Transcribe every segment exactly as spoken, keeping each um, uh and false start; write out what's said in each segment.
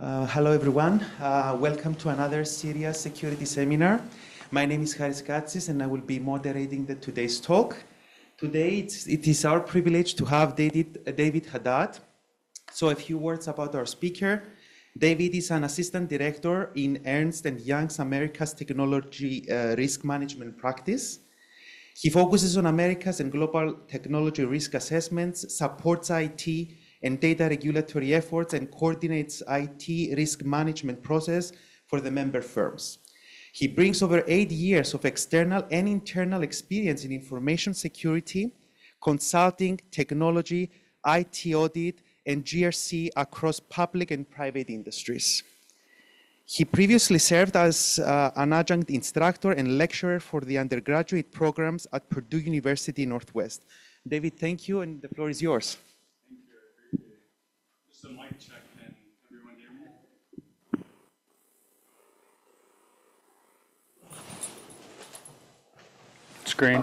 Uh, hello, everyone. Uh, welcome to another CERIAS security seminar. My name is Harris Gatsis, and I will be moderating the, today's talk. Today, it's, it is our privilege to have David, uh, David Haddad. So a few words about our speaker. David is an assistant director in Ernst and Young's America's Technology uh, Risk Management Practice. He focuses on America's and global technology risk assessments, supports I T and data regulatory efforts, and coordinates I T risk management process for the member firms. He brings over eight years of external and internal experience in information security, consulting, technology, I T audit, and G R C across public and private industries. He previously served as uh, an adjunct instructor and lecturer for the undergraduate programs at Purdue University Northwest. David, thank you, and the floor is yours. Thank you, I appreciate it. Just a mic check, and everyone hear me? Screen.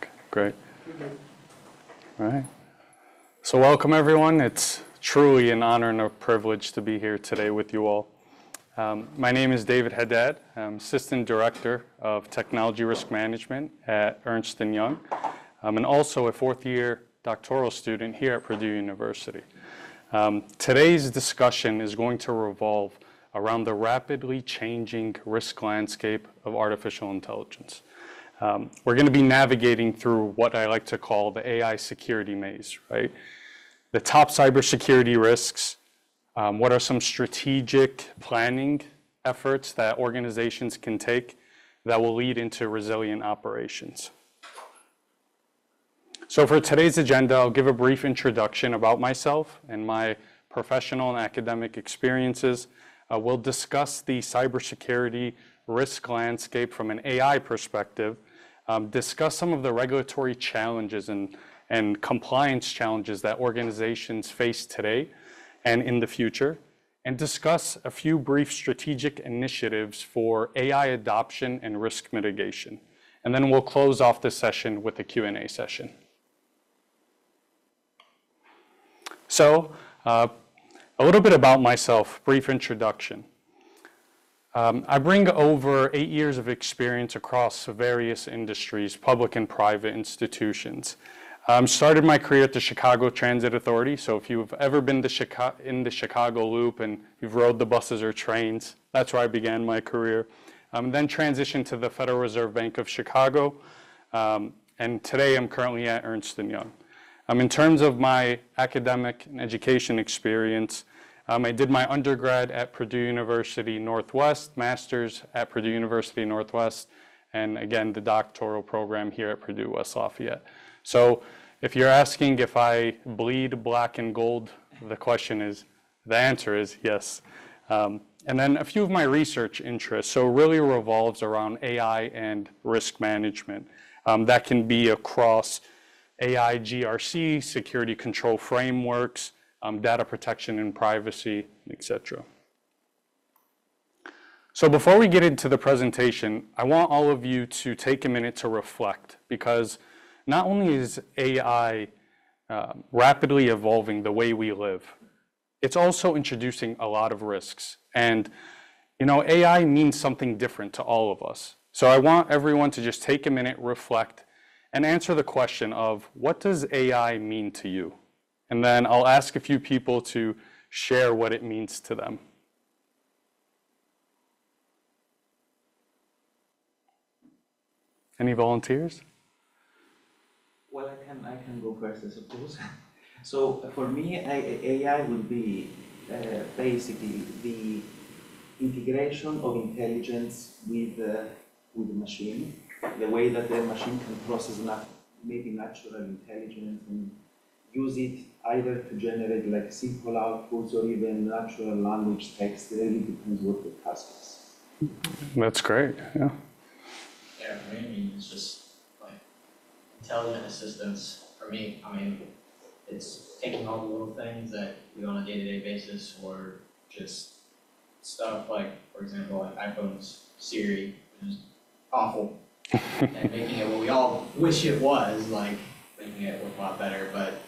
Okay, great. All right. So welcome, everyone. It's truly an honor and a privilege to be here today with you all. Um, my name is David Haddad. I'm Assistant Director of Technology Risk Management at Ernst and Young. I'm an also a fourth year doctoral student here at Purdue University. Um, today's discussion is going to revolve around the rapidly changing risk landscape of artificial intelligence. Um, we're going to be navigating through what I like to call the A I security maze, right? The top cybersecurity risks, um, what are some strategic planning efforts that organizations can take that will lead into resilient operations. So for today's agenda, I'll give a brief introduction about myself and my professional and academic experiences. Uh, we'll discuss the cybersecurity risk landscape from an A I perspective, um, discuss some of the regulatory challenges and and compliance challenges that organizations face today and in the future, and discuss a few brief strategic initiatives for A I adoption and risk mitigation. And then we'll close off this session with a Q and A session. So uh, a little bit about myself, brief introduction. Um, I bring over eight years of experience across various industries, public and private institutions. Um, started my career at the Chicago Transit Authority, so if you've ever been to Chica- in the Chicago Loop and you've rode the buses or trains, that's where I began my career. Um, then transitioned to the Federal Reserve Bank of Chicago, um, and today I'm currently at Ernst and Young. Um, in terms of my academic and education experience, um, I did my undergrad at Purdue University Northwest, master's at Purdue University Northwest, and again the doctoral program here at Purdue West Lafayette. So if you're asking if I bleed black and gold, the question is, the answer is yes. Um, and then a few of my research interests, so really revolves around A I and risk management. Um, that can be across A I G R C, security control frameworks, um, data protection and privacy, et cetera. So before we get into the presentation, I want all of you to take a minute to reflect, because not only is A I uh, rapidly evolving the way we live, it's also introducing a lot of risks. And, you know, A I means something different to all of us. So I want everyone to just take a minute, reflect, and answer the question of, what does A I mean to you? And then I'll ask a few people to share what it means to them. Any volunteers? Well, I can, I can go first, I suppose. So for me, A I would be uh, basically the integration of intelligence with, uh, with the machine, the way that the machine can process nat maybe natural intelligence and use it either to generate like simple outputs or even natural language text. It really depends what the task is. That's great, yeah. Yeah, I mean, it's just intelligent assistance for me. I mean, it's taking all the little things that we do on a day-to-day basis, or just stuff like, for example, like iPhone's Siri, which is awful, and making it what we all wish it was, like making it look a lot better. But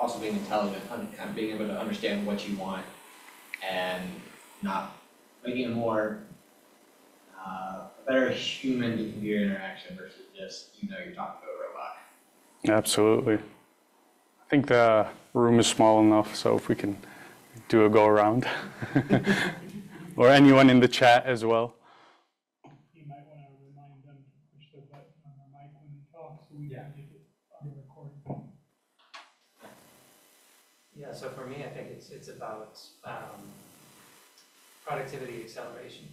also being intelligent, and being able to understand what you want, and not making a more uh, better human to computer interaction versus just you know you're talking to a robot. Absolutely. I think the room is small enough, so if we can do a go around, or anyone in the chat as well. You might want to remind them to push the button on the mic when they talk, so we yeah. can get it on the recording. Yeah, so for me, I think it's it's about um, productivity acceleration.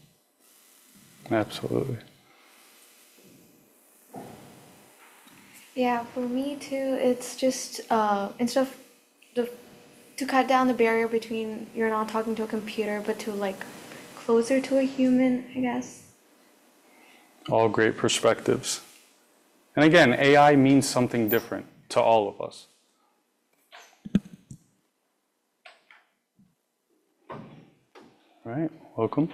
Absolutely. Yeah, for me too, it's just uh, instead of the, to cut down the barrier between you're not talking to a computer, but to like closer to a human, I guess. All great perspectives. And again, A I means something different to all of us. All right, welcome.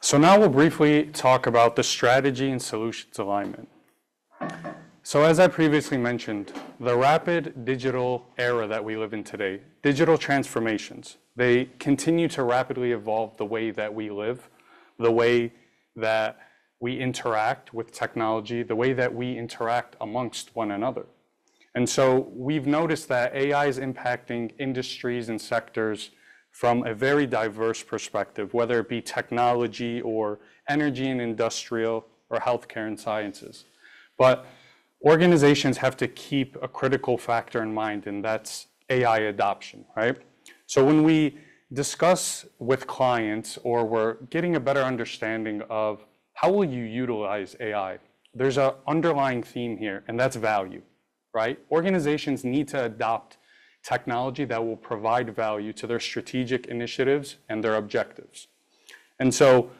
So now we'll briefly talk about the strategy and solutions alignment. So as I previously mentioned, the rapid digital era that we live in today, digital transformations, they continue to rapidly evolve the way that we live, the way that we interact with technology, the way that we interact amongst one another. And so we've noticed that A I is impacting industries and sectors from a very diverse perspective, whether it be technology or energy and industrial or healthcare and sciences. But organizations have to keep a critical factor in mind, and that's A I adoption, right? So when we discuss with clients or we're getting a better understanding of how will you utilize A I, there's an underlying theme here, and that's value, right? Organizations need to adopt technology that will provide value to their strategic initiatives and their objectives. And so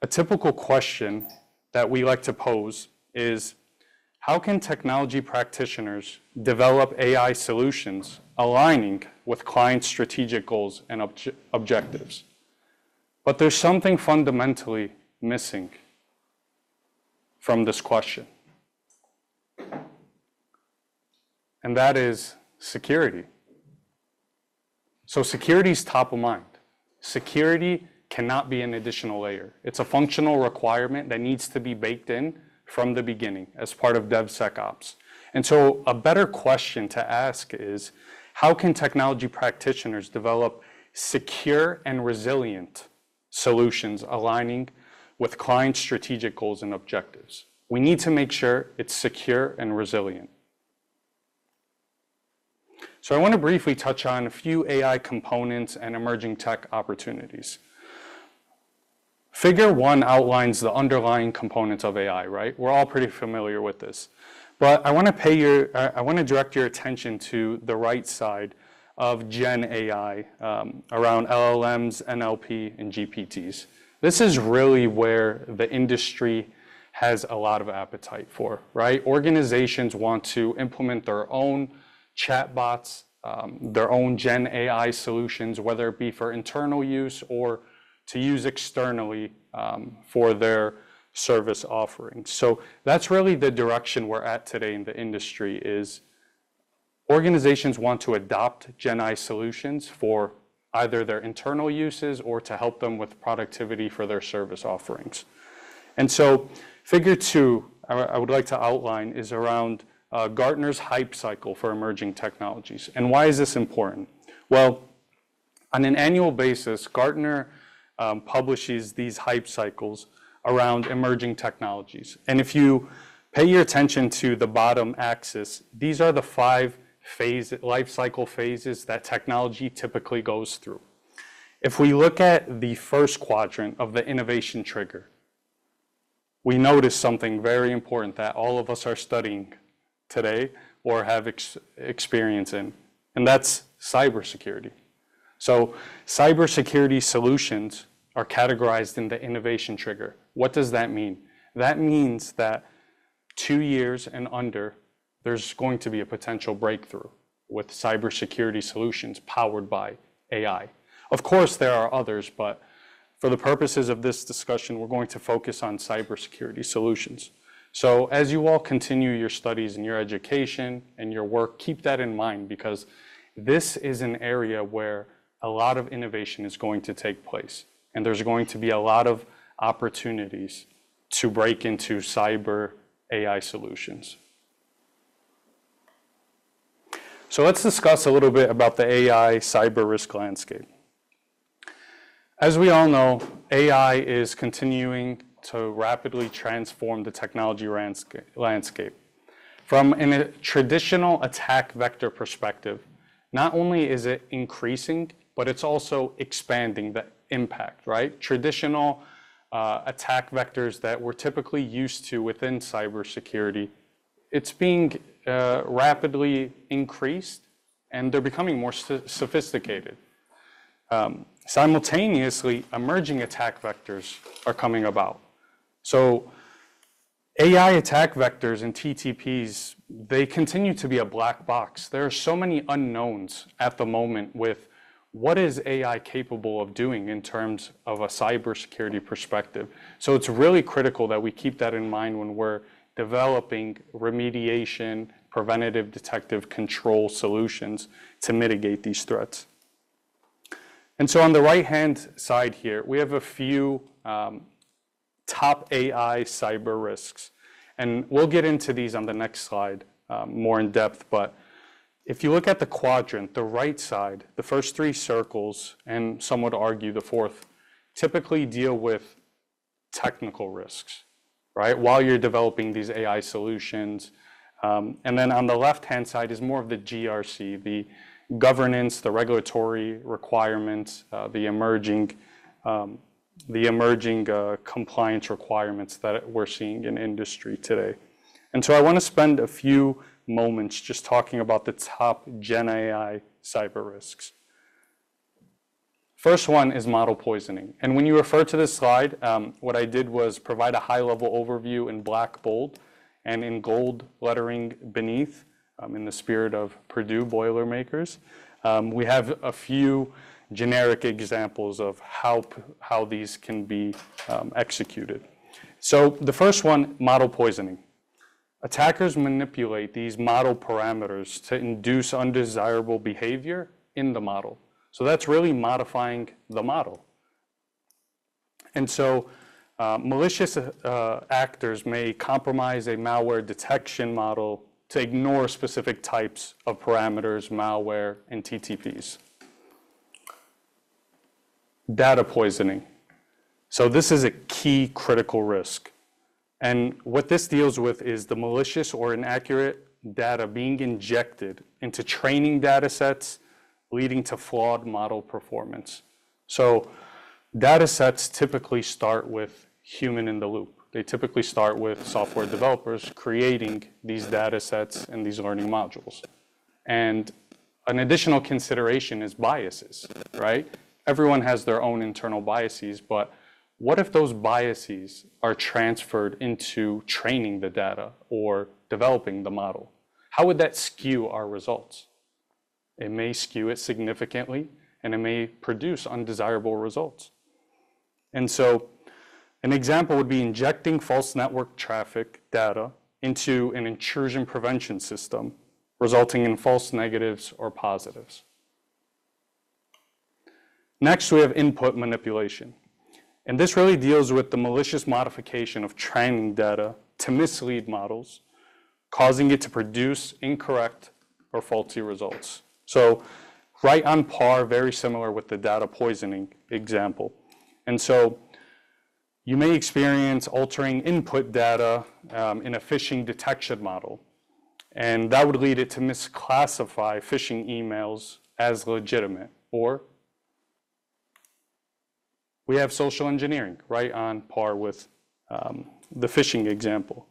a typical question that we like to pose is, how can technology practitioners develop A I solutions aligning with clients' strategic goals and obje- objectives? But there's something fundamentally missing from this question, and that is security. So security is top of mind. Security cannot be an additional layer. It's a functional requirement that needs to be baked in from the beginning as part of DevSecOps. And so a better question to ask is, how can technology practitioners develop secure and resilient solutions aligning with client strategic goals and objectives? We need to make sure it's secure and resilient. So I want to briefly touch on a few A I components and emerging tech opportunities. Figure one outlines the underlying components of A I, right? We're all pretty familiar with this. But I want to pay your, I want to direct your attention to the right side of Gen A I um, around L L Ms, N L P, and G P Ts. This is really where the industry has a lot of appetite for, right? Organizations want to implement their own chatbots, um, their own Gen A I solutions, whether it be for internal use or to use externally um, for their service offerings. So that's really the direction we're at today in the industry, is organizations want to adopt Gen A I solutions for either their internal uses or to help them with productivity for their service offerings. And so figure two, I, I would like to outline, is around Uh, Gartner's hype cycle for emerging technologies. And why is this important? Well, on an annual basis, Gartner um, publishes these hype cycles around emerging technologies. And if you pay your attention to the bottom axis, these are the five phase, life cycle phases that technology typically goes through. If we look at the first quadrant of the innovation trigger, we notice something very important that all of us are studying today or have ex experience in, and that's cybersecurity. So cybersecurity solutions are categorized in the innovation trigger. What does that mean? That means that two years and under, there's going to be a potential breakthrough with cybersecurity solutions powered by A I. Of course, there are others, but for the purposes of this discussion, we're going to focus on cybersecurity solutions. So as you all continue your studies and your education and your work, keep that in mind, because this is an area where a lot of innovation is going to take place. And there's going to be a lot of opportunities to break into cyber A I solutions. So let's discuss a little bit about the A I cyber risk landscape. As we all know, A I is continuing to rapidly transform the technology landscape. From a traditional attack vector perspective, not only is it increasing, but it's also expanding the impact, right? Traditional uh, attack vectors that we're typically used to within cybersecurity, it's being uh, rapidly increased, and they're becoming more sophisticated. Um, simultaneously, emerging attack vectors are coming about. So A I attack vectors and T T Ps, they continue to be a black box. There are so many unknowns at the moment with what is A I capable of doing in terms of a cybersecurity perspective. So it's really critical that we keep that in mind when we're developing remediation, preventative detective control solutions to mitigate these threats. And so on the right-hand side here, we have a few um, top A I cyber risks. And we'll get into these on the next slide um, more in depth. But if you look at the quadrant, the right side, the first three circles, and some would argue the fourth, typically deal with technical risks, right? While you're developing these A I solutions. Um, and then on the left-hand side is more of the G R C, the governance, the regulatory requirements, uh, the emerging, um, the emerging uh, compliance requirements that we're seeing in industry today. And so I want to spend a few moments just talking about the top Gen A I cyber risks. First one is model poisoning. And when you refer to this slide, um, what I did was provide a high-level overview in black bold and in gold lettering beneath. Um, in the spirit of Purdue Boilermakers, um, we have a few generic examples of how, how these can be um, executed. So the first one, model poisoning. Attackers manipulate these model parameters to induce undesirable behavior in the model. So that's really modifying the model. And so uh, malicious uh, actors may compromise a malware detection model to ignore specific types of parameters, malware, and T T Ps. Data poisoning. So this is a key critical risk. And what this deals with is the malicious or inaccurate data being injected into training data sets, leading to flawed model performance. So data sets typically start with human in the loop. They typically start with software developers creating these data sets and these learning modules. And an additional consideration is biases, right? Everyone has their own internal biases, but what if those biases are transferred into training the data or developing the model? How would that skew our results? It may skew it significantly, and it may produce undesirable results. And so an example would be injecting false network traffic data into an intrusion prevention system, resulting in false negatives or positives. Next, we have input manipulation. And this really deals with the malicious modification of training data to mislead models, causing it to produce incorrect or faulty results. So right on par, very similar with the data poisoning example. And so you may experience altering input data um, in a phishing detection model, and that would lead it to misclassify phishing emails as legitimate. Or we have social engineering, right on par with um, the phishing example.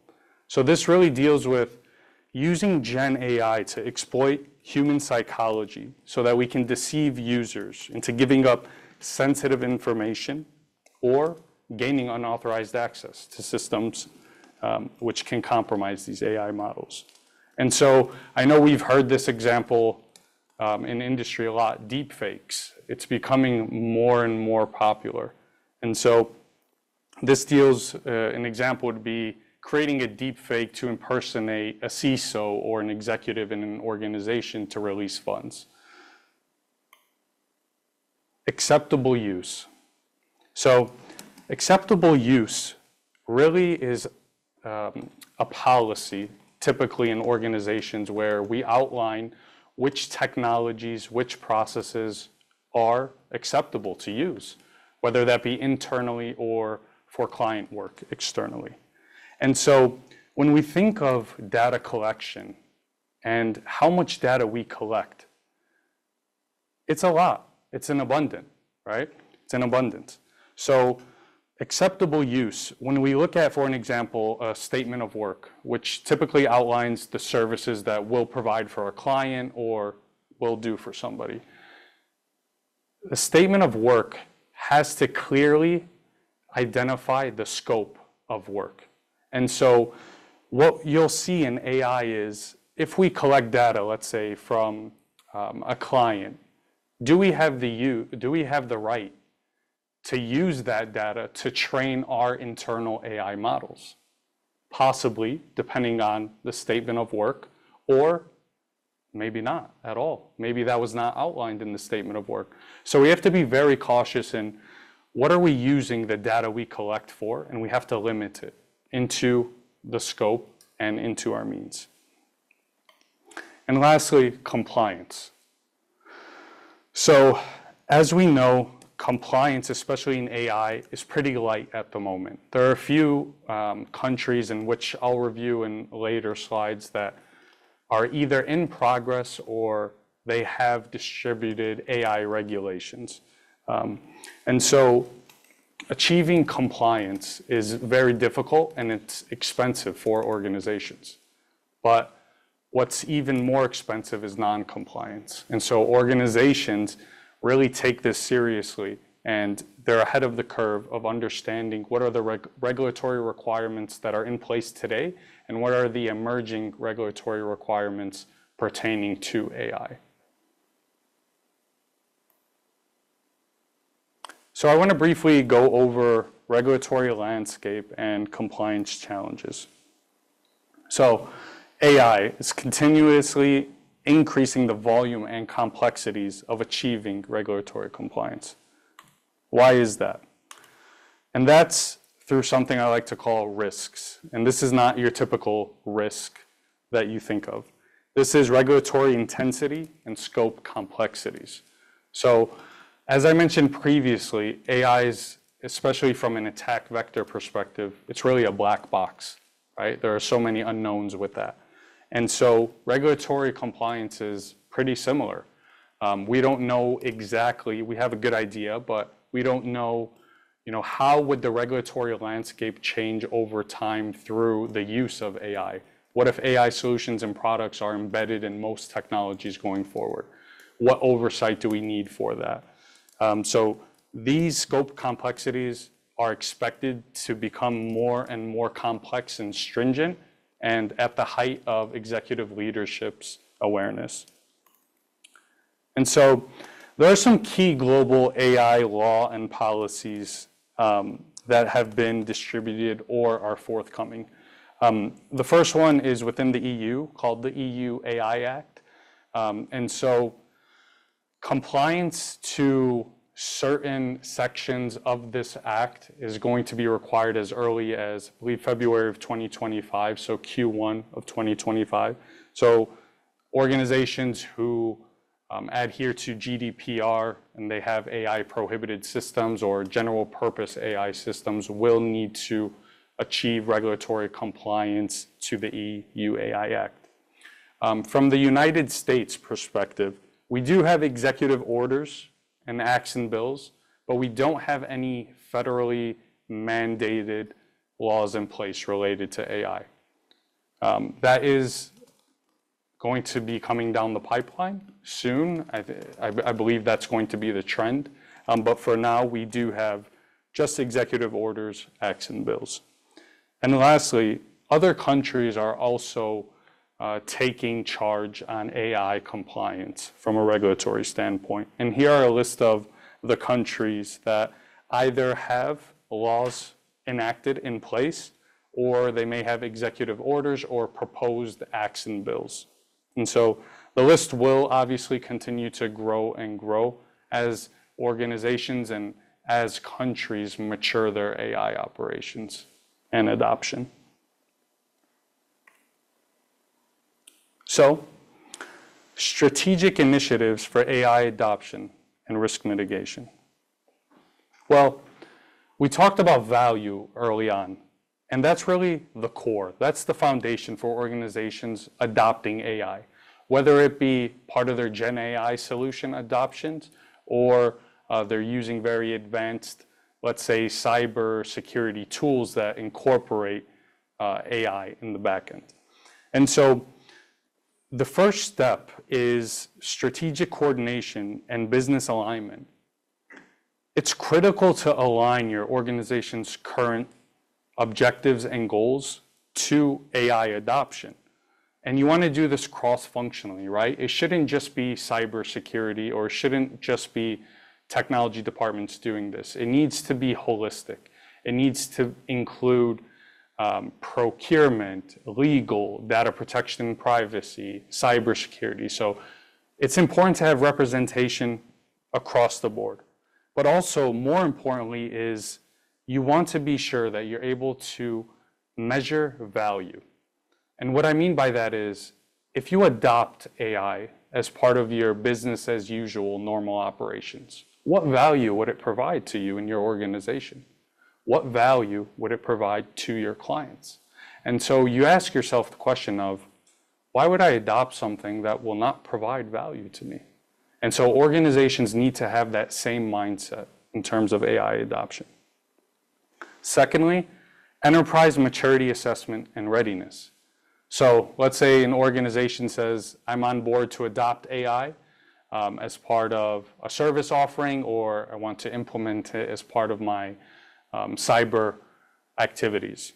So this really deals with using Gen A I to exploit human psychology so that we can deceive users into giving up sensitive information or gaining unauthorized access to systems um, which can compromise these A I models. And so I know we've heard this example um, in industry a lot, deepfakes. It's becoming more and more popular. And so this deals, uh, an example would be creating a deep fake to impersonate a C I S O or an executive in an organization to release funds. Acceptable use. So acceptable use really is um, a policy, typically in organizations, where we outline which technologies, which processes are acceptable to use, whether that be internally or for client work externally. And so when we think of data collection and how much data we collect, it's a lot. It's an abundant, right? It's an abundance. So acceptable use, when we look at, for an example, a statement of work, which typically outlines the services that we'll provide for a client or will do for somebody. The statement of work has to clearly identify the scope of work. And so what you'll see in A I is, if we collect data, let's say, from um, a client, do we have the you, do we have the right to use that data to train our internal A I models, possibly depending on the statement of work, or maybe not at all. Maybe that was not outlined in the statement of work. So we have to be very cautious in what are we using the data we collect for, and we have to limit it into the scope and into our means. And lastly, compliance. So as we know, compliance, especially in A I, is pretty light at the moment. There are a few um, countries in which I'll review in later slides that are either in progress or they have distributed A I regulations. Um, and so achieving compliance is very difficult and it's expensive for organizations. But what's even more expensive is non-compliance. And so organizations really take this seriously, and they're ahead of the curve of understanding what are the reg regulatory requirements that are in place today and what are the emerging regulatory requirements pertaining to A I. So I want to briefly go over regulatory landscape and compliance challenges. So A I is continuously increasing the volume and complexities of achieving regulatory compliance. Why is that? And that's through something I like to call risks. And this is not your typical risk that you think of. This is regulatory intensity and scope complexities. So as I mentioned previously, A I is, especially from an attack vector perspective, it's really a black box, right? There are so many unknowns with that. And so regulatory compliance is pretty similar. Um, we don't know exactly, we have a good idea, but we don't know, you know, how would the regulatory landscape change over time through the use of A I? What if A I solutions and products are embedded in most technologies going forward? What oversight do we need for that? Um, so these scope complexities are expected to become more and more complex and stringent, and at the height of executive leadership's awareness. And so there are some key global A I law and policies um, that have been distributed or are forthcoming. Um, the first one is within the E U, called the E U A I Act. Um, and so compliance to certain sections of this act is going to be required as early as, I believe, February of twenty twenty-five, so Q one of twenty twenty-five. So organizations who um, adhere to G D P R and they have A I prohibited systems or general purpose A I systems will need to achieve regulatory compliance to the E U A I Act. Um, from the United States perspective, we do have executive orders and acts and bills, but we don't have any federally mandated laws in place related to A I. Um, that is going to be coming down the pipeline soon. I, th I, I believe that's going to be the trend. Um, but for now, we do have just executive orders, acts and bills. And lastly, other countries are also Uh, taking charge on A I compliance from a regulatory standpoint. And here are a list of the countries that either have laws enacted in place or they may have executive orders or proposed action bills. And so the list will obviously continue to grow and grow as organizations and as countries mature their A I operations and adoption. So, strategic initiatives for A I adoption and risk mitigation. Well, we talked about value early on, and that's really the core. That's the foundation for organizations adopting A I, whether it be part of their Gen A I solution adoptions or uh, they're using very advanced, let's say, cyber security tools that incorporate uh, A I in the backend. And so the first step is strategic coordination and business alignment. It's critical to align your organization's current objectives and goals to A I adoption. And you want to do this cross-functionally, right? It shouldn't just be cybersecurity, or it shouldn't just be technology departments doing this. It needs to be holistic. It needs to include um, procurement, legal, data protection and privacy, cybersecurity. So it's important to have representation across the board. But also, more importantly, is you want to be sure that you're able to measure value. And what I mean by that is, if you adopt A I as part of your business as usual normal operations, what value would it provide to you in your organization? What value would it provide to your clients? And so you ask yourself the question of, why would I adopt something that will not provide value to me? And so organizations need to have that same mindset in terms of A I adoption. Secondly, enterprise maturity assessment and readiness. So let's say an organization says, I'm on board to adopt A I um, as part of a service offering, or I want to implement it as part of my um, cyber activities.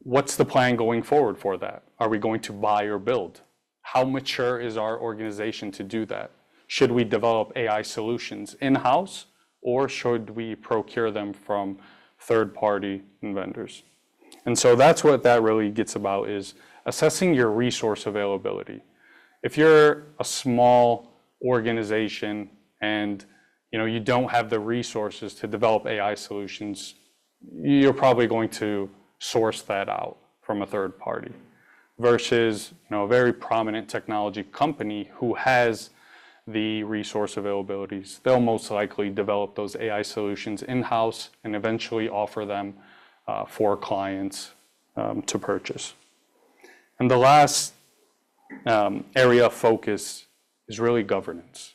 What's the plan going forward for that? Are we going to buy or build? How mature is our organization to do that? Should we develop A I solutions in-house, or should we procure them from third-party vendors? And so that's what that really gets about, is assessing your resource availability. If you're a small organization and you know you don't have the resources to develop A I solutions, you're probably going to source that out from a third party, versus you know a very prominent technology company who has the resource availabilities. They'll most likely develop those A I solutions in-house and eventually offer them Uh, for clients um, to purchase. And the last um, area of focus is really governance.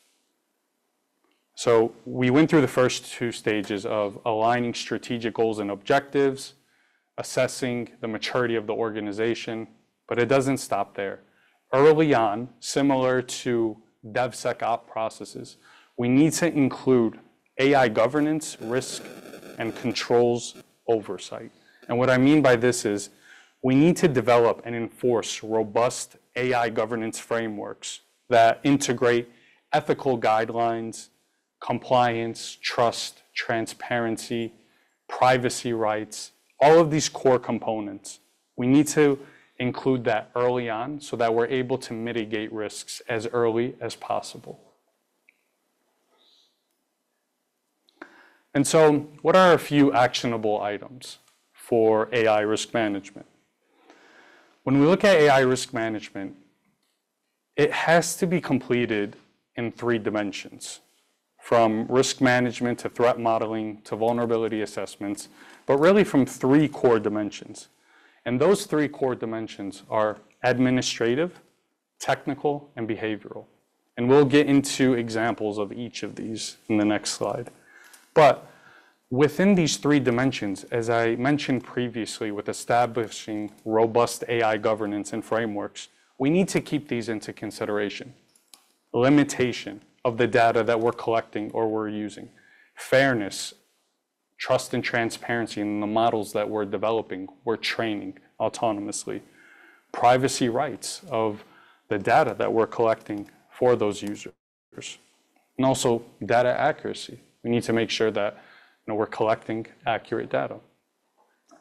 So we went through the first two stages of aligning strategic goals and objectives, assessing the maturity of the organization, but it doesn't stop there. Early on, similar to DevSecOps processes, we need to include A I governance, risk, and controls oversight. And what I mean by this is, we need to develop and enforce robust A I governance frameworks that integrate ethical guidelines, compliance, trust, transparency, privacy rights, all of these core components. We need to include that early on so that we're able to mitigate risks as early as possible. And so, what are a few actionable items for A I risk management? When we look at A I risk management, it has to be completed in three dimensions, from risk management to threat modeling to vulnerability assessments, but really from three core dimensions. And those three core dimensions are administrative, technical, and behavioral. And we'll get into examples of each of these in the next slide. But within these three dimensions, as I mentioned previously with establishing robust A I governance and frameworks, we need to keep these into consideration. Limitation of the data that we're collecting or we're using. Fairness, trust and transparency in the models that we're developing, we're training autonomously. Privacy rights of the data that we're collecting for those users. And also data accuracy. We need to make sure that you know, we're collecting accurate data.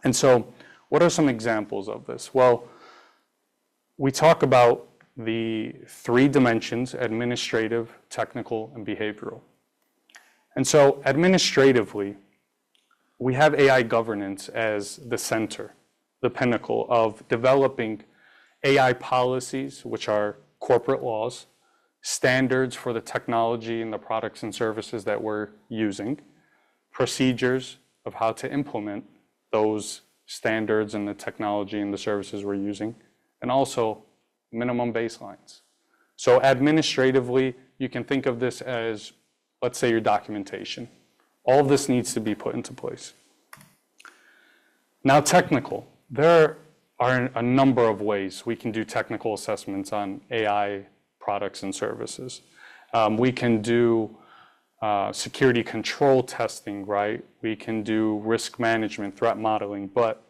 And so what are some examples of this? Well, we talk about the three dimensions: administrative, technical, and behavioral. And so administratively, we have A I governance as the center, the pinnacle of developing A I policies, which are corporate laws, standards for the technology and the products and services that we're using, procedures of how to implement those standards and the technology and the services we're using, and also minimum baselines. So administratively, you can think of this as, let's say, your documentation. All of this needs to be put into place. Now, technical. There are a number of ways we can do technical assessments on A I products and services. Um, we can do uh, security control testing, right? We can do risk management, threat modeling, but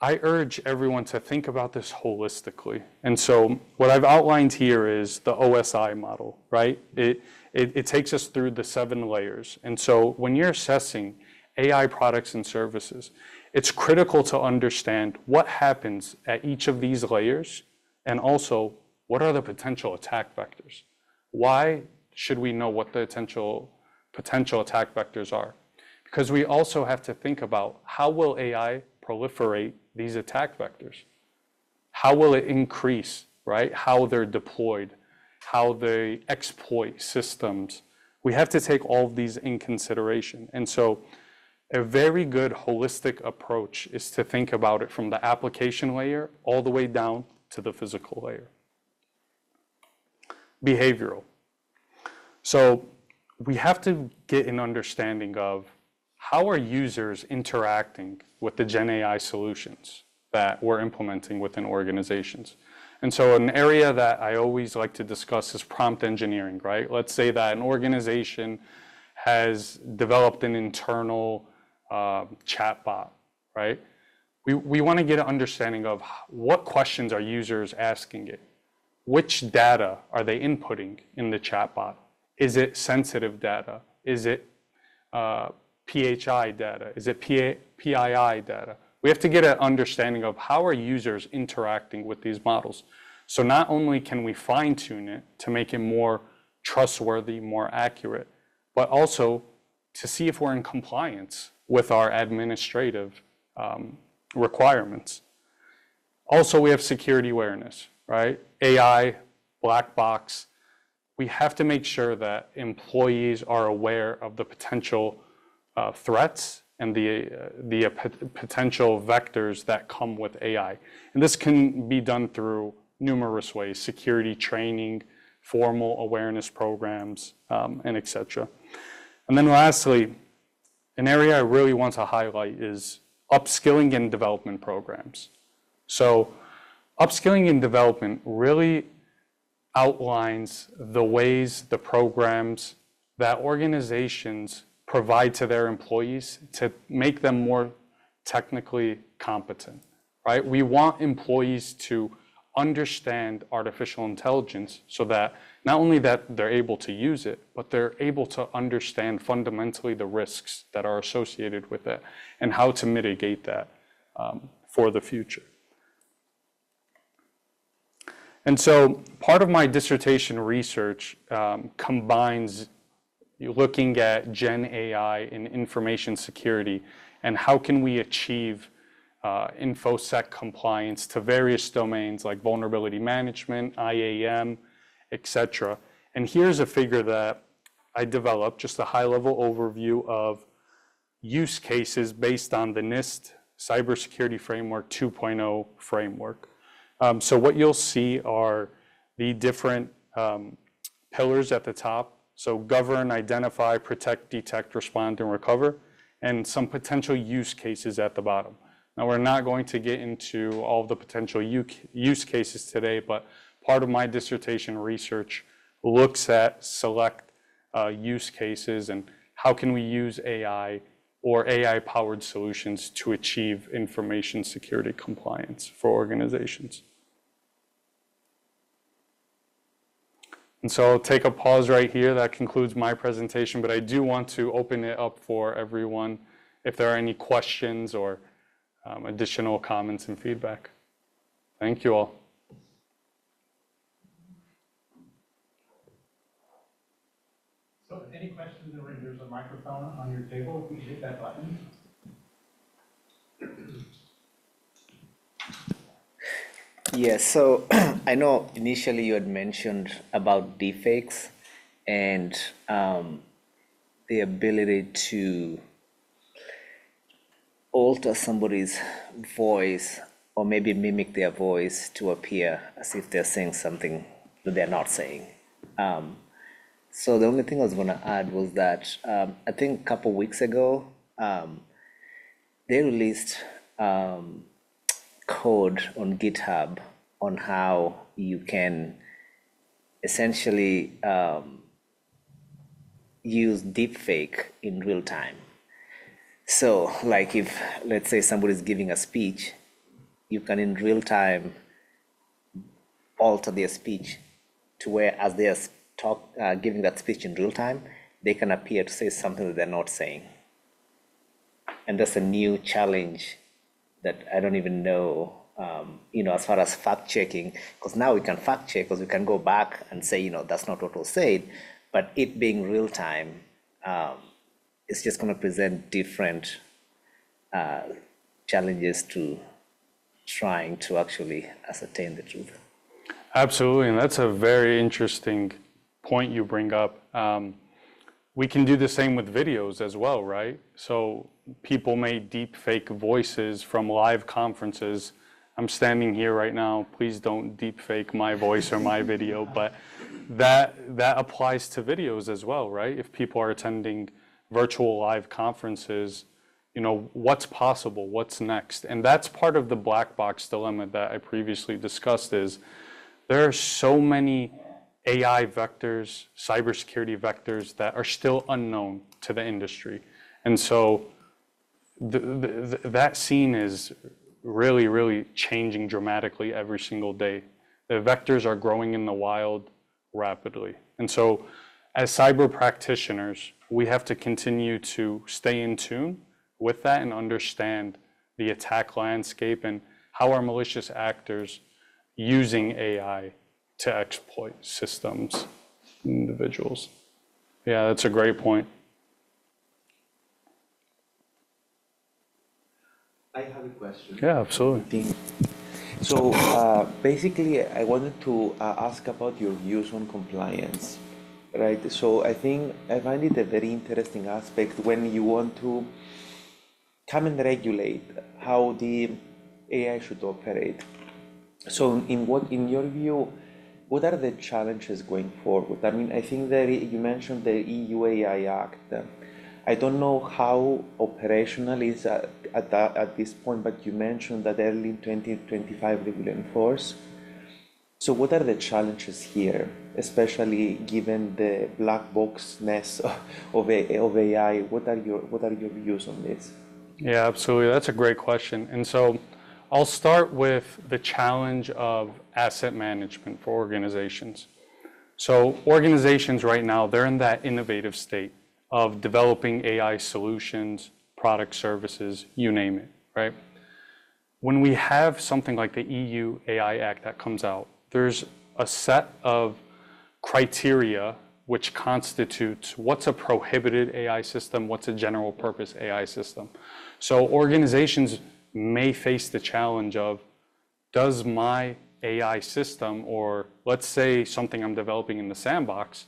I urge everyone to think about this holistically. And so what I've outlined here is the O S I model, right? It, it, it takes us through the seven layers. And so when you're assessing A I products and services, it's critical to understand what happens at each of these layers, and also what are the potential attack vectors. Why should we know what the potential, potential attack vectors are? Because we also have to think about, how will A I proliferate these attack vectors? How will it increase, right? How they're deployed, how they exploit systems. We have to take all of these in consideration. And so a very good holistic approach is to think about it from the application layer all the way down to the physical layer. Behavioral. So we have to get an understanding of, how are users interacting with the Gen A I solutions that we're implementing within organizations? And so an area that I always like to discuss is prompt engineering, right? Let's say that an organization has developed an internal uh, chatbot, right? We, we want to get an understanding of what questions are users asking it. Which data are they inputting in the chatbot? Is it sensitive data? Is it uh, P H I data? Is it P I I data? We have to get an understanding of, how are users interacting with these models. So not only can we fine tune it to make it more trustworthy, more accurate, but also to see if we're in compliance with our administrative um, requirements. Also, we have security awareness, right? A I, black box. We have to make sure that employees are aware of the potential Uh, threats and the, uh, the uh, potential vectors that come with A I. And this can be done through numerous ways: security training, formal awareness programs, um, and et cetera. And then lastly, an area I really want to highlight is upskilling and development programs. So upskilling and development really outlines the ways, the programs that organizations provide to their employees to make them more technically competent, right? We want employees to understand artificial intelligence so that not only that they're able to use it, but they're able to understand fundamentally the risks that are associated with it and how to mitigate that um, for the future. And so part of my dissertation research um, combines You're looking at Gen A I in information security, and how can we achieve uh, InfoSec compliance to various domains like vulnerability management, I A M, et cetera. And here's a figure that I developed, just a high-level overview of use cases based on the NIST Cybersecurity Framework two point oh framework. Um, so what you'll see are the different um, pillars at the top. So govern, identify, protect, detect, respond, and recover, and some potential use cases at the bottom. Now, we're not going to get into all the potential use cases today, but part of my dissertation research looks at select uh, use cases and how can we use A I or A I-powered solutions to achieve information security compliance for organizations. And so I'll take a pause right here. That concludes my presentation, but I do want to open it up for everyone if there are any questions or um, additional comments and feedback. Thank you all. So any questions, there's a microphone on your table. If you hit that button. Yes, so I know initially you had mentioned about deepfakes and um, the ability to alter somebody's voice or maybe mimic their voice to appear as if they're saying something that they're not saying. Um, so the only thing I was going to add was that um, I think a couple weeks ago, um, they released um, code on GitHub on how you can essentially um, use deepfake in real time. So like if, let's say somebody's giving a speech, you can in real time alter their speech to where as they are talk, uh, giving that speech in real time, they can appear to say something that they're not saying. And that's a new challenge that I don't even know, um, you know, as far as fact checking, because now we can fact check because we can go back and say, you know, that's not what was said, but it being real time, um, it's just going to present different uh, challenges to trying to actually ascertain the truth. Absolutely, and that's a very interesting point you bring up. Um, we can do the same with videos as well, right? So people made deep fake voices from live conferences. I'm standing here right now, please don't deep fake my voice or my video, but that, that applies to videos as well, right? If people are attending virtual live conferences, you know, what's possible, what's next? And that's part of the black box dilemma that I previously discussed is there are so many A I vectors, cybersecurity vectors that are still unknown to the industry. And so the, the, the, that scene is really, really changing dramatically every single day. The vectors are growing in the wild rapidly. And so as cyber practitioners, we have to continue to stay in tune with that and understand the attack landscape and how are malicious actors using A I to exploit systems, individuals. Yeah, that's a great point. I have a question. Yeah, absolutely. So uh, basically, I wanted to uh, ask about your views on compliance, right? So I think I find it a very interesting aspect when you want to come and regulate how the A I should operate. So in what, in your view, what are the challenges going forward? I mean, I think that you mentioned the E U A I Act. I don't know how operational is at, at, at this point, but you mentioned that early in twenty twenty-five they will enforce. So what are the challenges here, especially given the black boxness of, of A I? What are your, what are your views on this? Yeah, absolutely. That's a great question. And so I'll start with the challenge of asset management for organizations. So organizations right now, they're in that innovative state of developing A I solutions, product services, you name it, right? When we have something like the E U A I Act that comes out, there's a set of criteria which constitutes what's a prohibited A I system, what's a general purpose A I system. So organizations may face the challenge of, does my A I system, or let's say something I'm developing in the sandbox,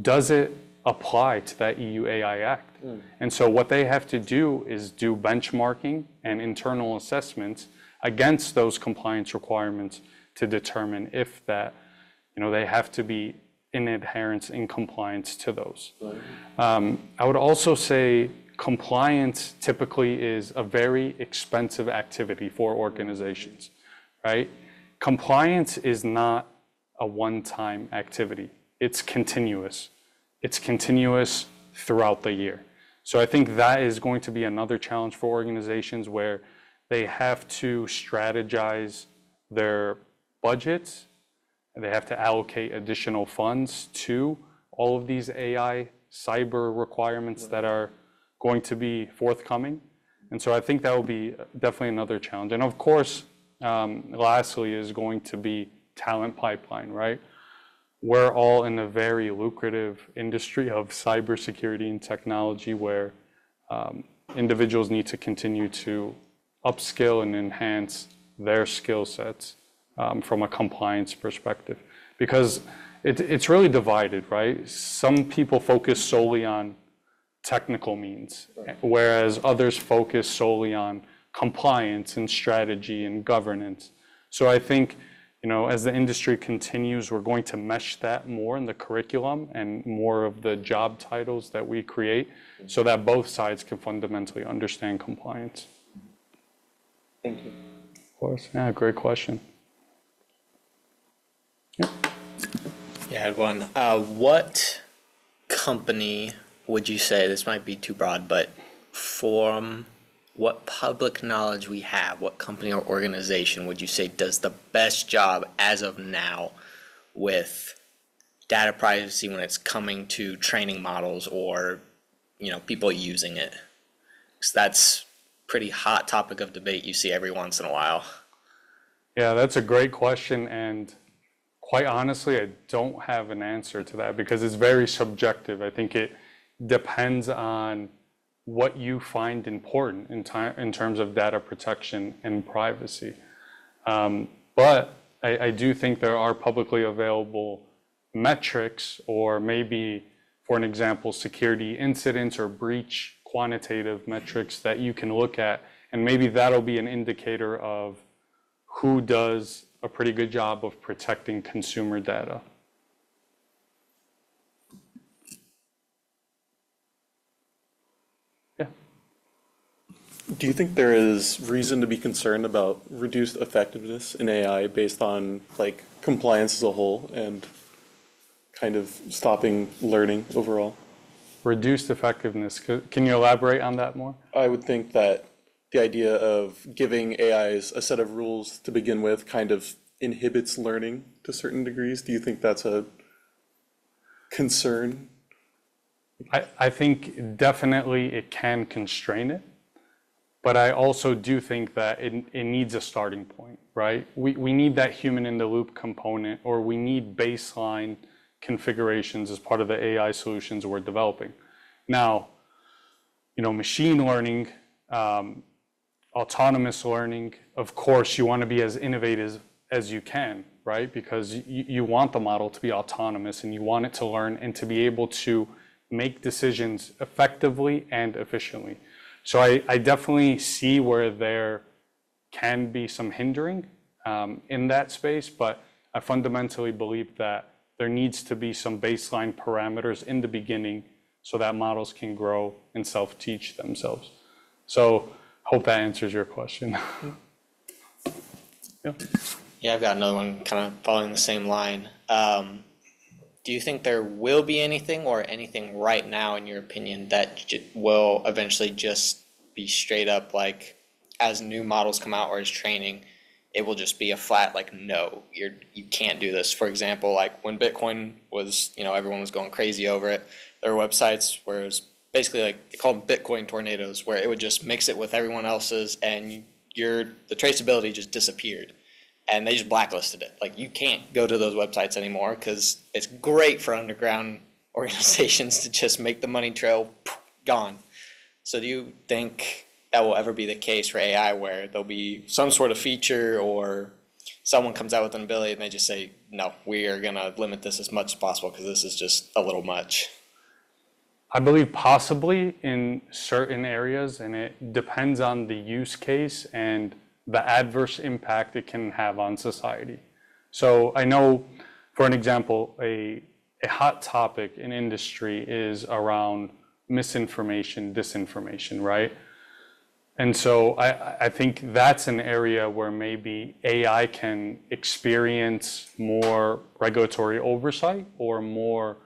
does it apply to that E U A I Act? Mm. And so what they have to do is do benchmarking and internal assessments against those compliance requirements to determine if that, you know, they have to be in adherence, in compliance to those. Right. Um, I would also say compliance typically is a very expensive activity for organizations, right? Compliance is not a one-time activity. It's continuous. It's continuous throughout the year. So I think that is going to be another challenge for organizations where they have to strategize their budgets and they have to allocate additional funds to all of these A I cyber requirements that are going to be forthcoming. And so I think that will be definitely another challenge. And of course, um, lastly is going to be talent pipeline, right? We're all in a very lucrative industry of cybersecurity and technology where um, individuals need to continue to upskill and enhance their skill sets um, from a compliance perspective. Because it, it's really divided, right? Some people focus solely on technical means, whereas others focus solely on compliance and strategy and governance. So I think, you know, as the industry continues, we're going to mesh that more in the curriculum and more of the job titles that we create so that both sides can fundamentally understand compliance. Thank you. Of course. Yeah, great question. Yeah, yeah I had one. Uh, what company would you say, this might be too broad, but from what public knowledge we have, what company or organization would you say does the best job as of now with data privacy when it's coming to training models or, you know, people using it? Because that's pretty hot topic of debate you see every once in a while. Yeah, that's a great question. And quite honestly, I don't have an answer to that because it's very subjective. I think it depends on what you find important in, time, in terms of data protection and privacy. Um, but I, I do think there are publicly available metrics, or maybe, for an example, security incidents or breach quantitative metrics that you can look at. And maybe that'll be an indicator of who does a pretty good job of protecting consumer data. Do you think there is reason to be concerned about reduced effectiveness in A I based on like compliance as a whole and kind of stopping learning overall? Reduced effectiveness. Can you elaborate on that more? I would think that the idea of giving A Is a set of rules to begin with kind of inhibits learning to certain degrees. Do you think that's a concern? I, I think definitely it can constrain it. But I also do think that it, it needs a starting point, right? We, we need that human in the loop component, or we need baseline configurations as part of the A I solutions we're developing. Now, you know, machine learning, um, autonomous learning, of course, you want to be as innovative as you can, right? Because you, you want the model to be autonomous and you want it to learn and to be able to make decisions effectively and efficiently. So I, I definitely see where there can be some hindering um, in that space, but I fundamentally believe that there needs to be some baseline parameters in the beginning so that models can grow and self-teach themselves. So hope that answers your question. Yeah. Yeah, I've got another one kind of following the same line. Um, Do you think there will be anything or anything right now, in your opinion, that will eventually just be straight up like as new models come out or as training, it will just be a flat like, no, you're, you can't do this. For example, like when Bitcoin was, you know, everyone was going crazy over it. There were websites where it was basically like they called Bitcoin tornadoes, where it would just mix it with everyone else's and your the traceability just disappeared. And they just blacklisted it. Like, you can't go to those websites anymore because it's great for underground organizations to just make the money trail gone. So do you think that will ever be the case for A I where there'll be some sort of feature or someone comes out with an ability and they just say, no, we are going to limit this as much as possible because this is just a little much? I believe possibly in certain areas, and it depends on the use case and the adverse impact it can have on society. So I know, for an example, a, a hot topic in industry is around misinformation, disinformation, right? And so I, I think that's an area where maybe A I can experience more regulatory oversight or more,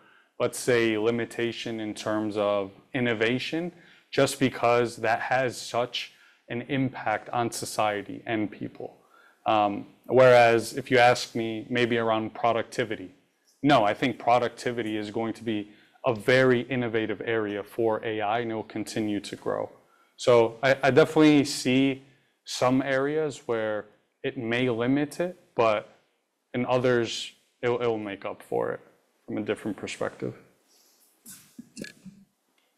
let's say, limitation in terms of innovation, just because that has such an impact on society and people. Um, whereas if you ask me maybe around productivity, no, I think productivity is going to be a very innovative area for A I and it will continue to grow. So I, I definitely see some areas where it may limit it, but in others, it'll, it'll make up for it from a different perspective.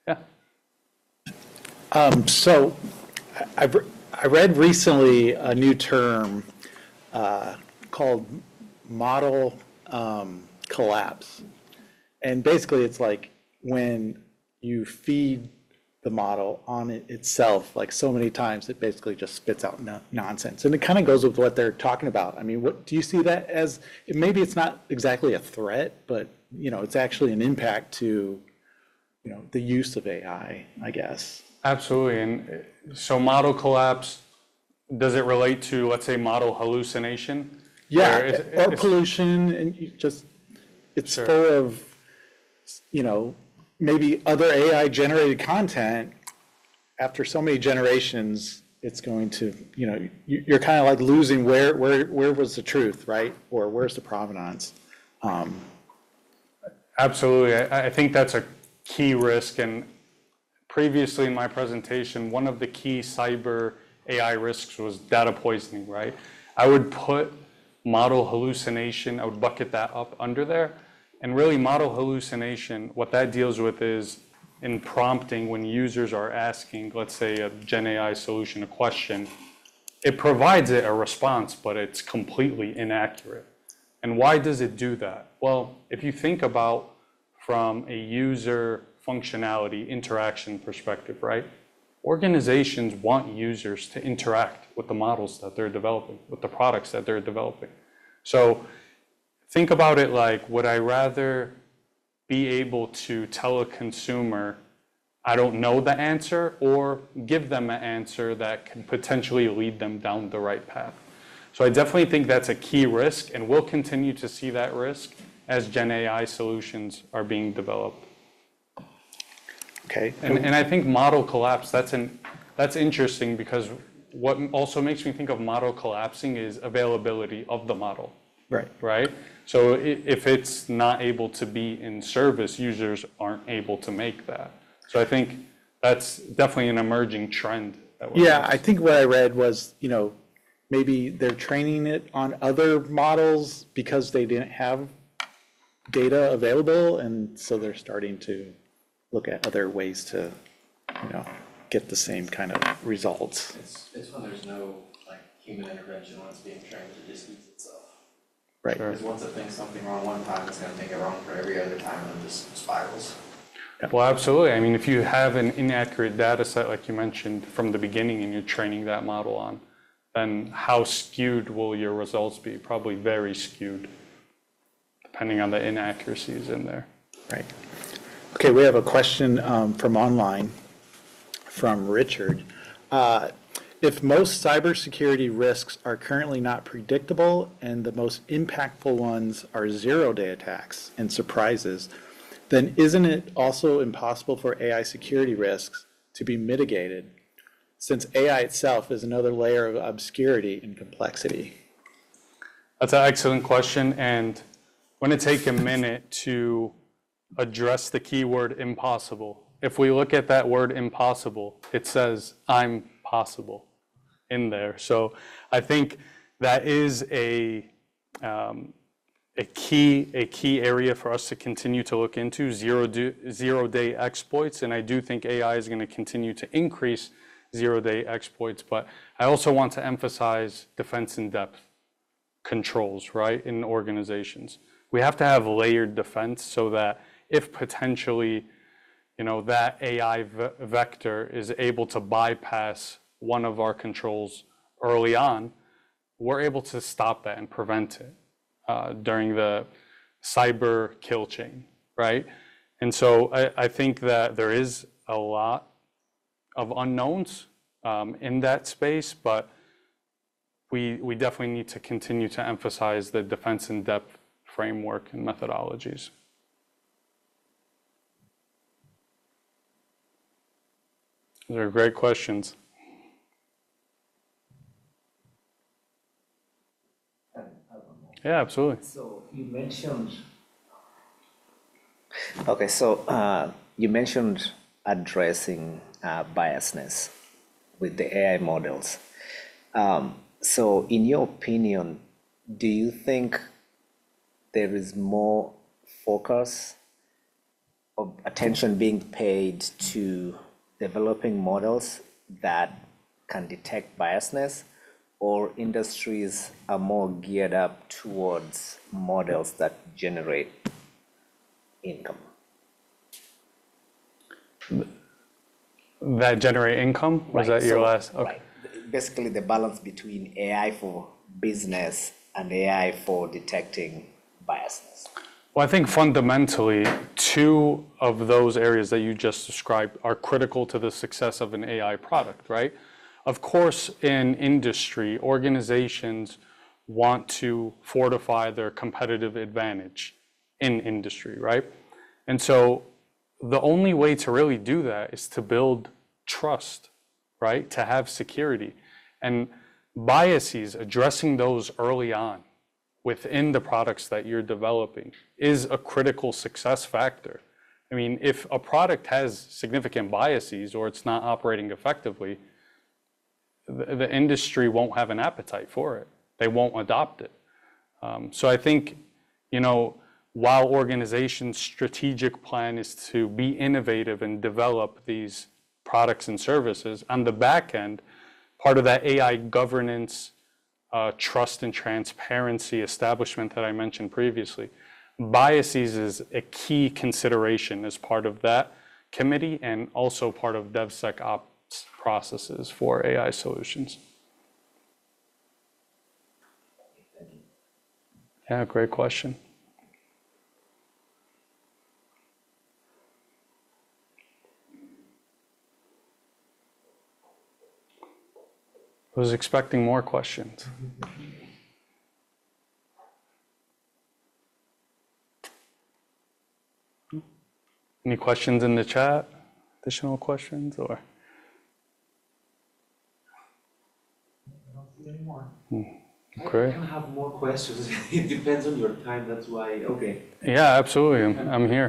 Yeah. Um, so I, I read recently a new term uh, called model um, collapse. And basically, it's like when you feed the model on it itself, like so many times, it basically just spits out no nonsense. And it kind of goes with what they're talking about. I mean, what do you see that as? Maybe it's not exactly a threat, but you know, it's actually an impact to, you know, the use of A I, I guess. Absolutely. And so, model collapse. Does it relate to, let's say, model hallucination? Yeah, or, it's, or it's, pollution, and you just it's sure. full of, you know. Maybe other A I-generated content, after so many generations, it's going to, you know, you're kind of like losing where where where was the truth, right? Or where's the provenance? Um, Absolutely. I, I think that's a key risk. And previously in my presentation, one of the key cyber A I risks was data poisoning, right? I would put model hallucination, I would bucket that up under there. And really, model hallucination, what that deals with is in prompting when users are asking, let's say, a Gen A I solution a question, it provides it a response, but it's completely inaccurate. And why does it do that? Well, if you think about from a user functionality interaction perspective, right? Organizations want users to interact with the models that they're developing, with the products that they're developing. So think about it like, would I rather be able to tell a consumer, I don't know the answer, or give them an answer that can potentially lead them down the right path? So I definitely think that's a key risk, and we'll continue to see that risk as Gen A I solutions are being developed. Okay. And, and I think model collapse, that's, an, that's interesting, because what also makes me think of model collapsing is availability of the model. Right. Right? So if it's not able to be in service, users aren't able to make that. So I think that's definitely an emerging trend. That we're yeah, facing. I think what I read was, you know, maybe they're training it on other models because they didn't have data available, and so they're starting to look at other ways to, you know, get the same kind of results. It's, it's when there's no like human intervention, when it's being trained, it just eats itself. Right. Because once it thinks something wrong one time, it's going to think it wrong for every other time, and it just spirals. Well, absolutely. I mean, if you have an inaccurate data set, like you mentioned, from the beginning, and you're training that model on, then how skewed will your results be? Probably very skewed, depending on the inaccuracies in there. Right. Okay, we have a question um, from online from Richard. Uh, If most cybersecurity risks are currently not predictable and the most impactful ones are zero-day attacks and surprises, then isn't it also impossible for A I security risks to be mitigated, since A I itself is another layer of obscurity and complexity? That's an excellent question, and I'm going to take a minute to address the keyword impossible. If we look at that word impossible, it says I'm possible in there. So I think that is a, um, a, key, a key area for us to continue to look into, zero, do, zero day exploits. And I do think A I is going to continue to increase zero day exploits. But I also want to emphasize defense in depth controls, right, in organizations. We have to have layered defense so that if potentially, you know, that A I ve vector is able to bypass one of our controls early on, we're able to stop that and prevent it uh, during the cyber kill chain, right? And so I, I think that there is a lot of unknowns um, in that space, but we, we definitely need to continue to emphasize the defense in depth framework and methodologies. Those are great questions. Yeah, absolutely. So you mentioned. Okay, so uh, you mentioned addressing uh, biasness with the A I models. Um, so in your opinion, do you think there is more focus of attention being paid to developing models that can detect biasness, or industries are more geared up towards models that generate income? That generate income? Was right. that your so, last? Okay. Right. Basically the balance between A I for business and A I for detecting biasness. Well, I think fundamentally, two of those areas that you just described are critical to the success of an A I product, right? Of course, in industry, organizations want to fortify their competitive advantage in industry, right? And so the only way to really do that is to build trust, right? To have security. And biases, addressing those early on within the products that you're developing is a critical success factor. I mean, if a product has significant biases or it's not operating effectively, the, the industry won't have an appetite for it. They won't adopt it. Um, so I think, you know, while organizations' strategic plan is to be innovative and develop these products and services, on the back end, part of that A I governance, Uh, trust and transparency establishment that I mentioned previously. Biases is a key consideration as part of that committee and also part of DevSecOps processes for A I solutions. Yeah, great question. I was expecting more questions. Any questions in the chat? Additional questions or? I don't see any more. Okay. I can have more questions. It depends on your time. That's why. Okay. Yeah, absolutely. I'm, I'm here.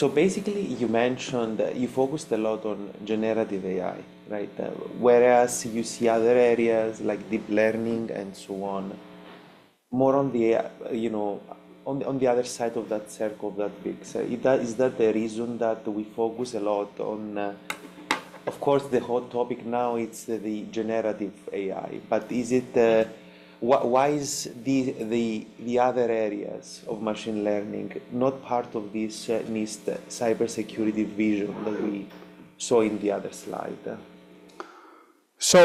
So basically, you mentioned that you focused a lot on generative A I, right? Uh, whereas you see other areas like deep learning and so on, more on the uh, you know on the, on the other side of that circle, of that big. So is that, is that the reason that we focus a lot on? Uh, of course, the hot topic now it's uh, the generative A I, but is it? Uh, Why is the, the, the other areas of machine learning not part of this uh, NIST cybersecurity vision that we saw in the other slide? So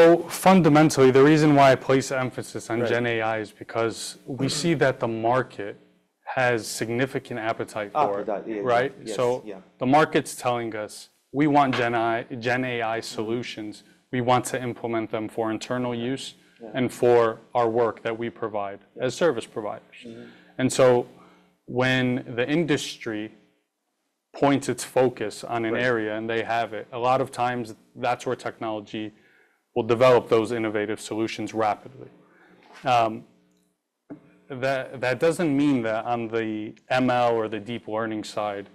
fundamentally, the reason why I place emphasis on right. Gen A I is because we see that the market has significant appetite for appetite, it, yeah, right? Yes, so yeah. the market's telling us, we want Gen A I, Gen A I solutions. We want to implement them for internal use. Yeah. And for our work that we provide yeah. as service providers. Mm-hmm. And so when the industry points its focus on an right. area and they have it, a lot of times that's where technology will develop those innovative solutions rapidly. Um, that, that doesn't mean that on the M L or the deep learning side,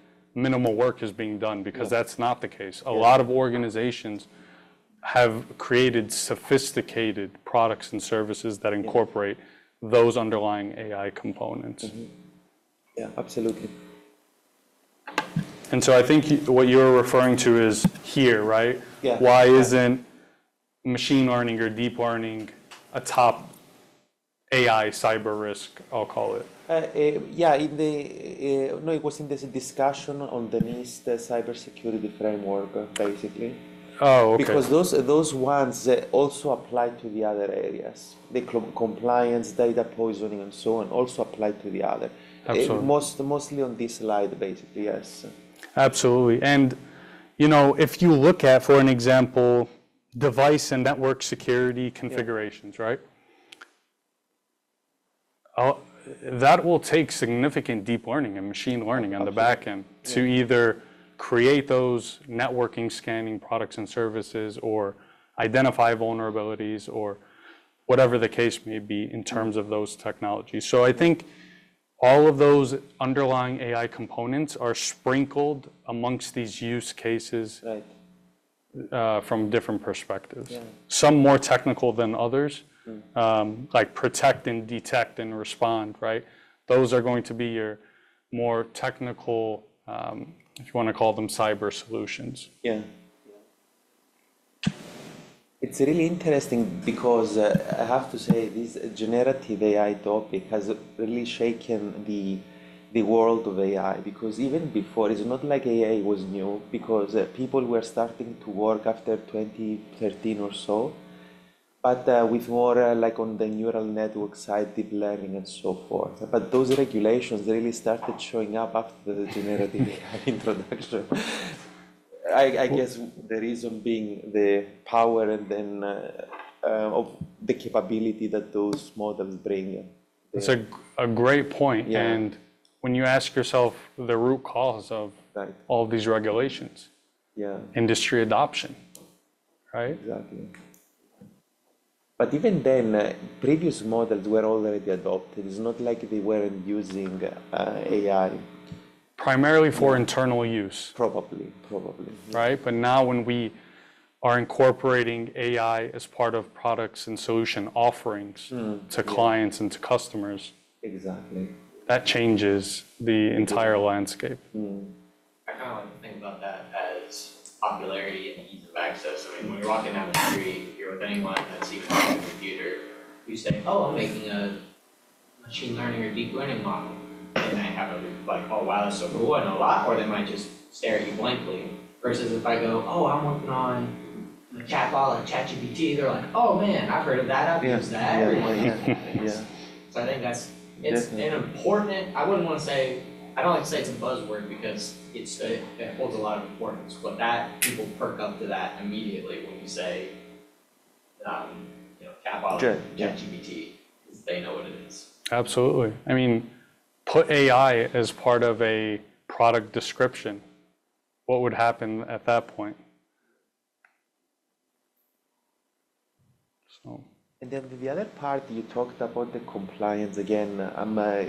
minimal work is being done because yeah. that's not the case. A yeah. lot of organizations have created sophisticated products and services that incorporate yeah. those underlying A I components. Mm-hmm. Yeah, absolutely. And so I think what you're referring to is here, right? Yeah. Why yeah. isn't machine learning or deep learning a top A I cyber risk, I'll call it? Uh, uh, yeah, in the, uh, no, it was in this discussion on the NIST cybersecurity framework, uh, basically. Oh, okay. Because those those ones uh, also apply to the other areas. The compliance, data poisoning, and so on also apply to the other. Absolutely. Uh, most mostly on this slide, basically. Yes. Absolutely. And you know, if you look at, for an example, device and network security configurations, yeah. right? I'll, that will take significant deep learning and machine learning on Absolutely. The back end to yeah. either create those networking scanning products and services or identify vulnerabilities or whatever the case may be in terms of those technologies. So I think all of those underlying A I components are sprinkled amongst these use cases right. uh, from different perspectives. Yeah. Some more technical than others, mm. um, like protect and detect and respond, right? Those are going to be your more technical, um, if you want to call them cyber solutions. Yeah. It's really interesting because uh, I have to say this generative A I topic has really shaken the the world of A I, because even before, it's not like A I was new, because uh, people were starting to work after twenty thirteen or so, but uh, with more uh, like on the neural network side, deep learning and so forth. But those regulations really started showing up after the generative A I introduction. I, I guess the reason being the power and then uh, uh, of the capability that those models bring. It's a, a great point. Yeah. And when you ask yourself the root cause of right. all of these regulations, yeah. industry adoption, right? Exactly. But even then, uh, previous models were already adopted. It's not like they weren't using uh, A I. Primarily for yeah. internal use. Probably, probably. Yeah. Right? But now when we are incorporating A I as part of products and solution offerings mm. to yeah. clients and to customers. Exactly. That changes the entire landscape. Mm. I kind of like to think about that as popularity and ease of access. I mean, when you're walking down the street, if you're with anyone that's even on a computer, you say, oh, I'm making a machine learning or deep learning model. And I have a like, oh wow, that's so cool, and a lot, or they might just stare at you blankly. Versus if I go, oh, I'm working on a chatbot like ChatGPT, they're like, oh man, I've heard of that, I've yeah. used that. Everyone yeah. knows that. Yeah. So I think that's it's Definitely. an important. I wouldn't want to say I don't like to say it's a buzzword because it's a, it holds a lot of importance, but that people perk up to that immediately when you say, um, you know, chatbot sure. ChatGPT, because they know what it is. Absolutely. I mean. Put A I as part of a product description. What would happen at that point? So. And then the other part, you talked about the compliance. Again, I'm uh,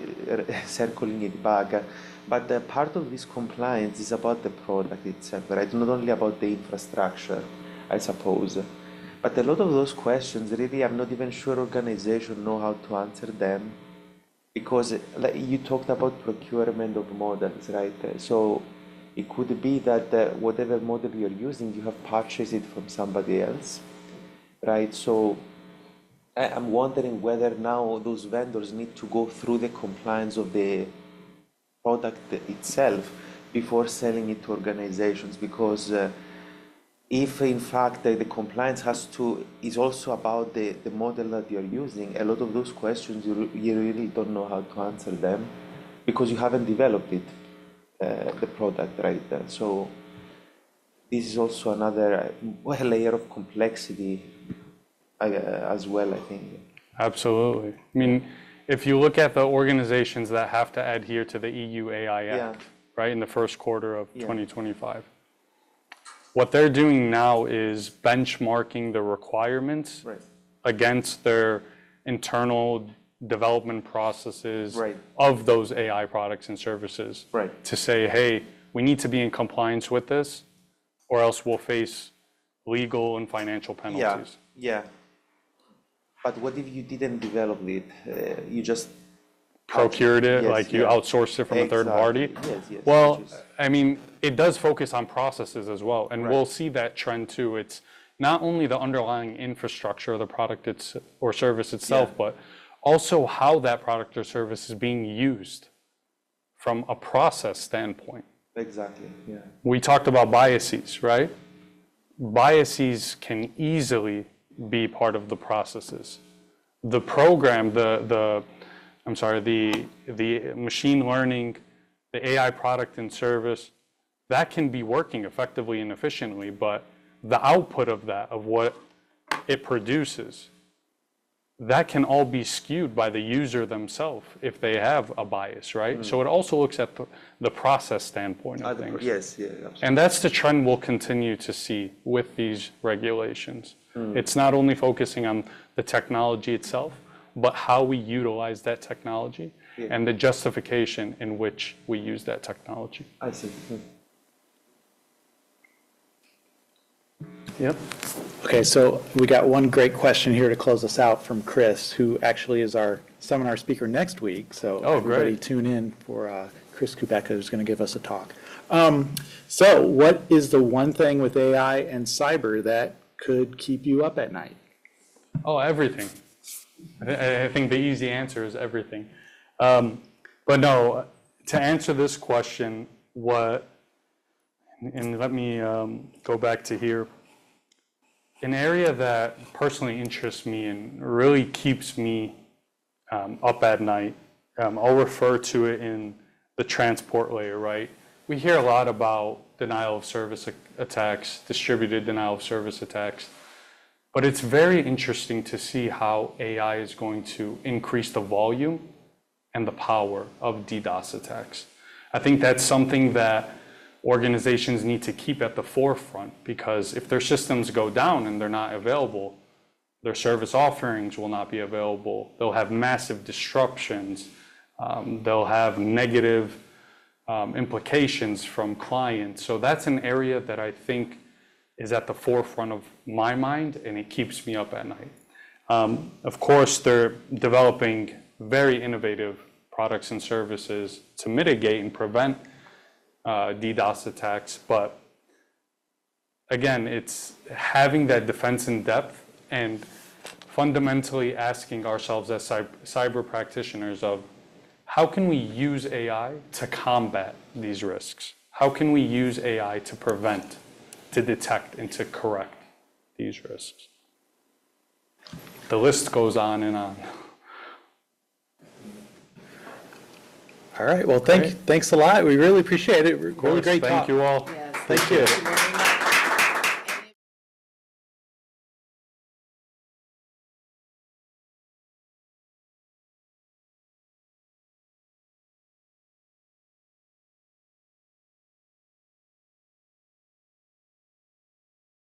circling it back. But uh, part of this compliance is about the product itself, right? Not only about the infrastructure, I suppose. But a lot of those questions, really, I'm not even sure organizations know how to answer them. Because like, you talked about procurement of models, right? So it could be that uh, whatever model you're using, you have purchased it from somebody else, right? So I, I'm wondering whether now those vendors need to go through the compliance of the product itself before selling it to organizations, because uh, if in fact the, the compliance has to is also about the, the model that you're using, a lot of those questions you, you really don't know how to answer them because you haven't developed it, uh, the product, right? And so this is also another uh, layer of complexity uh, as well, I think. Absolutely. I mean, if you look at the organizations that have to adhere to the E U A I Act, yeah. right, in the first quarter of yeah. twenty twenty-five. What they're doing now is benchmarking the requirements right. against their internal development processes right. of those A I products and services right. to say, hey, we need to be in compliance with this or else we'll face legal and financial penalties. Yeah, yeah. But what if you didn't develop it? Uh, you just procured it, yes, like you yeah. outsourced it from exactly. a third party? Yes, yes, well, is... I mean, it does focus on processes as well. And right. we'll see that trend too. It's not only the underlying infrastructure of the product it's, or service itself, yeah. but also how that product or service is being used from a process standpoint. Exactly, yeah. We talked about biases, right? Biases can easily be part of the processes. The program, the, the I'm sorry, the, the machine learning, the A I product and service, that can be working effectively and efficiently, but the output of that, of what it produces, that can all be skewed by the user themselves if they have a bias, right? Mm. So it also looks at the, the process standpoint of things. Yes, yeah, absolutely. And that's the trend we'll continue to see with these regulations. Mm. It's not only focusing on the technology itself, but how we utilize that technology yeah. and the justification in which we use that technology. I see. Yep. Okay, so we got one great question here to close us out from Chris, who actually is our seminar speaker next week. So oh, everybody great. Tune in for uh, Chris Kubecka, who's going to give us a talk. Um, so what is the one thing with A I and cyber that could keep you up at night? Oh, everything. I, th I think the easy answer is everything. Um, but no, to answer this question, what, and let me um, go back to here. An area that personally interests me and really keeps me um, up at night, um, I'll refer to it in the transport layer, right? We hear a lot about denial of service attacks, distributed denial of service attacks, but it's very interesting to see how A I is going to increase the volume and the power of DDoS attacks. I think that's something that organizations need to keep at the forefront, because if their systems go down and they're not available, their service offerings will not be available. They'll have massive disruptions. Um, they'll have negative um, implications from clients. So that's an area that I think is at the forefront of my mind, and it keeps me up at night. Um, of course, they're developing very innovative products and services to mitigate and prevent Uh, DDoS attacks, but again, it's having that defense in depth and fundamentally asking ourselves as cyber, cyber practitioners of how can we use A I to combat these risks? How can we use A I to prevent, to detect, and to correct these risks? The list goes on and on. All right. Well, thank, thanks a lot. We really appreciate it. Really great talk. Thank you all. Yes. Thank you.